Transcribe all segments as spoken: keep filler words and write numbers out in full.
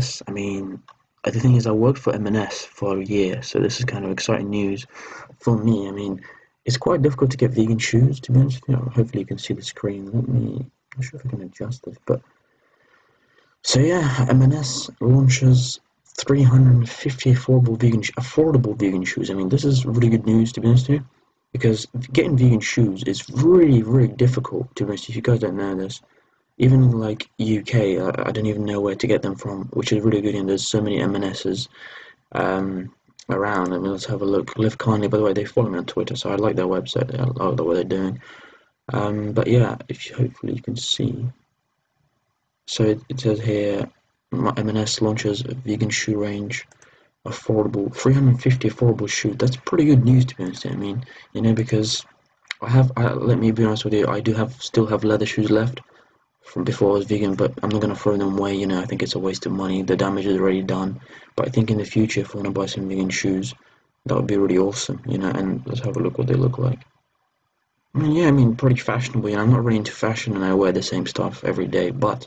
M and S. I mean, the thing is, I worked for M and S for a year, so this is kind of exciting news for me. I mean, it's quite difficult to get vegan shoes, to be honest. You know, hopefully you can see the screen. Let me. I'm not sure if I can adjust this, but so yeah, M and S launches three hundred fifty affordable vegan affordable vegan shoes. I mean, this is really good news, to be honest with you, because getting vegan shoes is really, really difficult, to be honest. If you guys don't know this, even in like U K, I, I don't even know where to get them from, which is really good. And there's so many M and S's um, around. I mean, let's have a look. Live Kindly, by the way, they follow me on Twitter, so I like their website. I like the way they're doing. Um, but yeah, if you, hopefully you can see. So it, it says here, M and S launches a vegan shoe range, affordable, three hundred fifty affordable shoes. That's pretty good news, to be honest. I mean, you know, because I have, I, let me be honest with you, I do have, still have leather shoes left from before I was vegan, but I'm not going to throw them away, you know. I think it's a waste of money, the damage is already done. But I think in the future, if I want to buy some vegan shoes, that would be really awesome, you know. And let's have a look what they look like. I mean, yeah, I mean, pretty fashionable, you know. I'm not really into fashion and I wear the same stuff every day, but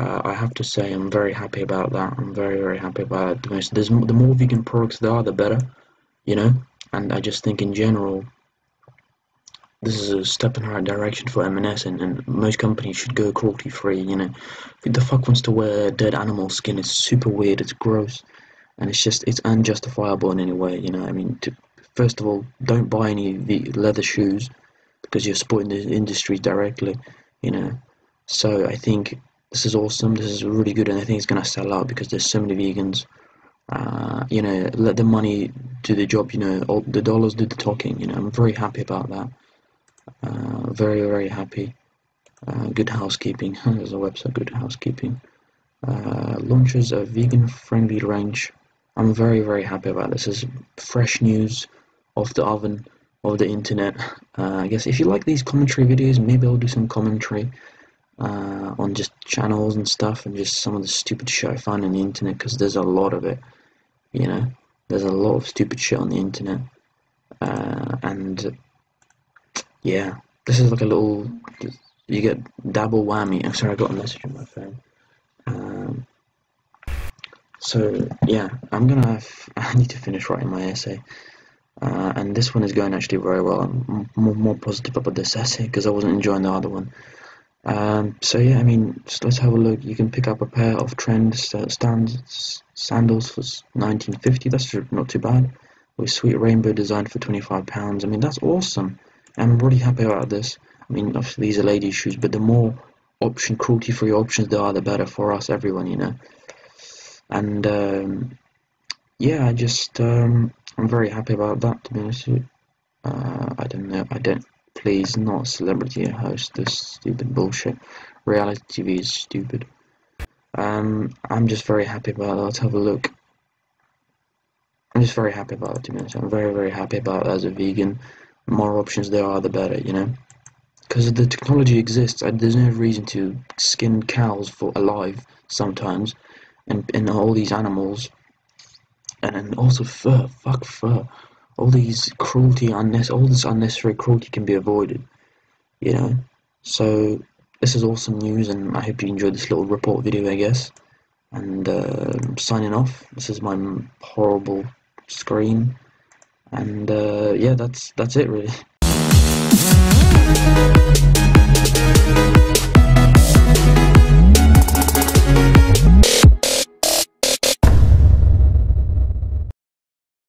Uh, I have to say I'm very happy about that. I'm very, very happy about it. There's, the more vegan products there are, the better, you know. And I just think in general, this is a step in the right direction for M and S, and, and most companies should go cruelty-free, you know. Who the fuck wants to wear dead animal skin? It's super weird, it's gross, and it's just, it's unjustifiable in any way, you know. I mean, to, first of all, don't buy any leather shoes because you're supporting the industry directly, you know. So I think this is awesome, this is really good, and I think it's going to sell out because there's so many vegans. Uh, you know, let the money do the job, you know, all the dollars do the talking, you know. I'm very happy about that. Uh, very, very happy. Uh, Good Housekeeping, there's a website, Good Housekeeping. Uh, launches a vegan-friendly range. I'm very, very happy about this. This is fresh news off the oven, of the internet. Uh, I guess if you like these commentary videos, maybe I'll do some commentary Uh, on just channels and stuff, and just some of the stupid shit I find on the internet, because there's a lot of it, you know. There's a lot of stupid shit on the internet, uh, and yeah, this is like a little, you get double whammy. I'm sorry, I got a message on my phone. Um, so yeah, I'm gonna have, I need to finish writing my essay. Uh, and this one is going actually very well. I'm more, more positive about this essay because I wasn't enjoying the other one. Um, so yeah, I mean, just let's have a look. You can pick up a pair of trend stands, sandals for nineteen fifty. That's not too bad. With sweet rainbow design for twenty-five pounds. I mean, that's awesome. I'm really happy about this. I mean, obviously these are ladies' shoes, but the more option, cruelty-free options there are, the better for us, everyone, you know. And um, yeah, I just um, I'm very happy about that, to be honest with you. Uh, I don't know. I don't. Please, not celebrity host this stupid bullshit. Reality T V is stupid. Um, I'm just very happy about it. Let's have a look. I'm just very happy about it, to be honest. I'm very, very happy about it as a vegan. The more options there are, the better, you know. Because the technology exists. I, there's no reason to skin cows for alive sometimes, and and all these animals, and, and also fur. Fuck fur. All these cruelty, all this unnecessary cruelty can be avoided, you know. So this is awesome news, and I hope you enjoyed this little report video, I guess. And uh, signing off. This is my horrible screen, and uh, yeah, that's that's it really.